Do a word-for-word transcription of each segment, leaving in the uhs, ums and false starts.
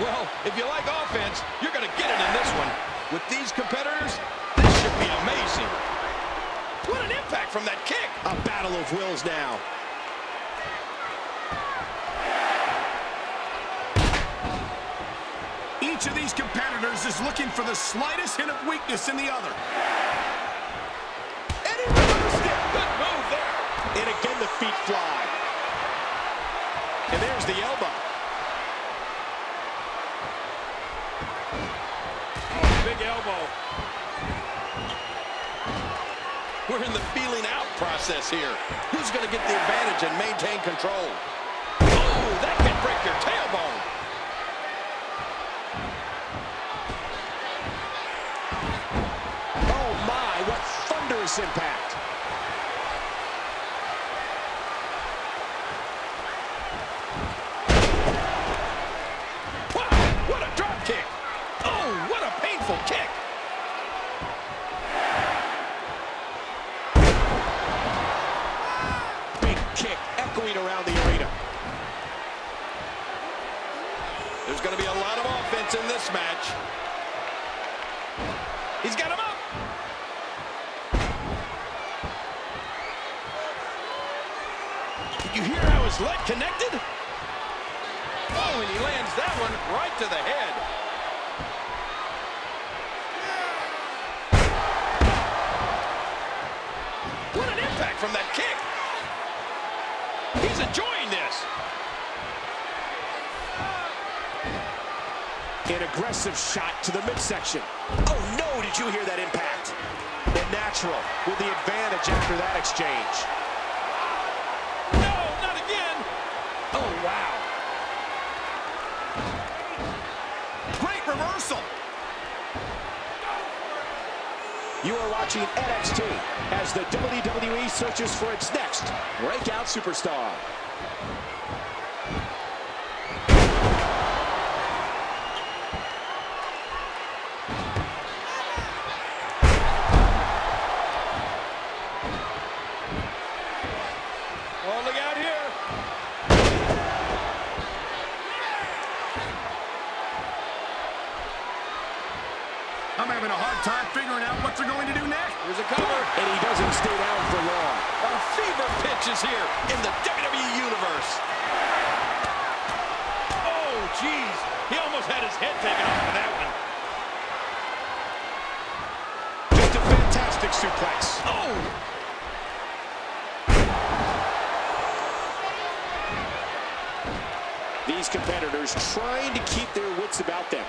Well, if you like offense, you're going to get it in this one. With these competitors, this should be amazing. What an impact from that kick. A battle of wills now. Each of these competitors is looking for the slightest hint of weakness in the other. And he reversed it. Good move there. And again, the feet fly. And there's the elbow. Big elbow. We're in the feeling out process here. Who's going to get the advantage and maintain control? Oh, that can break your tailbone. Oh my, what thunderous impact. Wow, what a drop kick. Oh, what a painful kick. Big kick echoing around the arena. There's going to be a lot of offense in this match. He's got him up. Did you hear how his leg connected? Oh, and he lands that one right to the head. From that kick. He's enjoying this. An aggressive shot to the midsection. Oh no, did you hear that impact? The natural with the advantage after that exchange. No, not again. Oh wow. Great reversal. You are watching N X T as the W W E searches for its next breakout superstar. Oh, look out here. I'm having a hard time figuring out what they're going to do next. There's a cover. And he doesn't stay down for long. A fever pitch is here in the W W E Universe. Oh, geez. He almost had his head taken off of that one. Just a fantastic suplex. Oh! These competitors trying to keep their wits about them.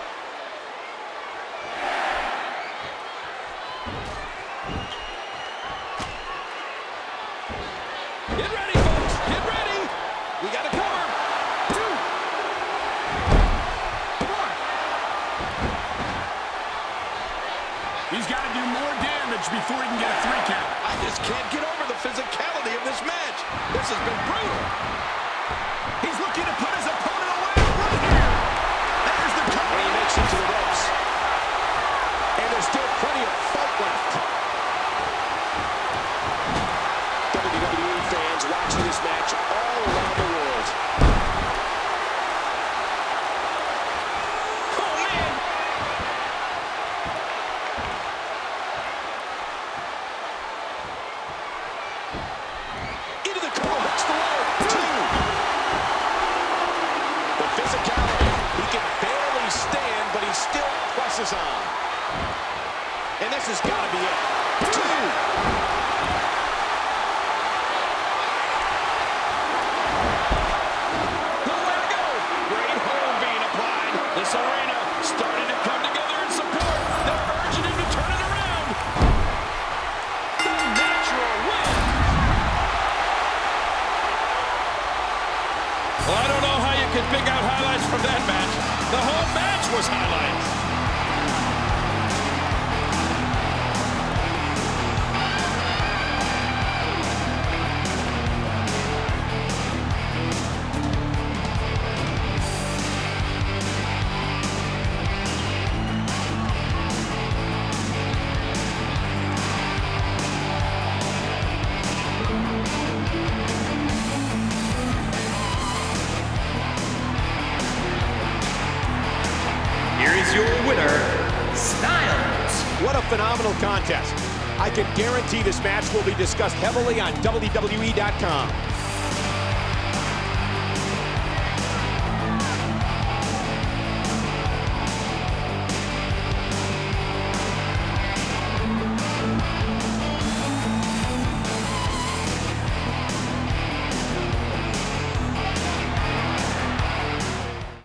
Get ready, folks. Get ready. We got a cover. Two. One. He's got to do more damage before he can get a three count. I just can't get over the physicality of this match. This has been brutal. He's looking to put his opponent away right here. There's the cover. And he makes it to the ropes. And there's still plenty of fight left. Watching this match all around the world. Oh, man! Into the corner, that's the leg. Two! The physicality, he can barely stand, but he still presses on. And this has got to be it. Two! This arena starting to come together in support. They're urging him to turn it around. The natural win. Well, I don't know how you can pick out highlights from that match. The whole match was highlights. What a phenomenal contest. I can guarantee this match will be discussed heavily on W W E dot com.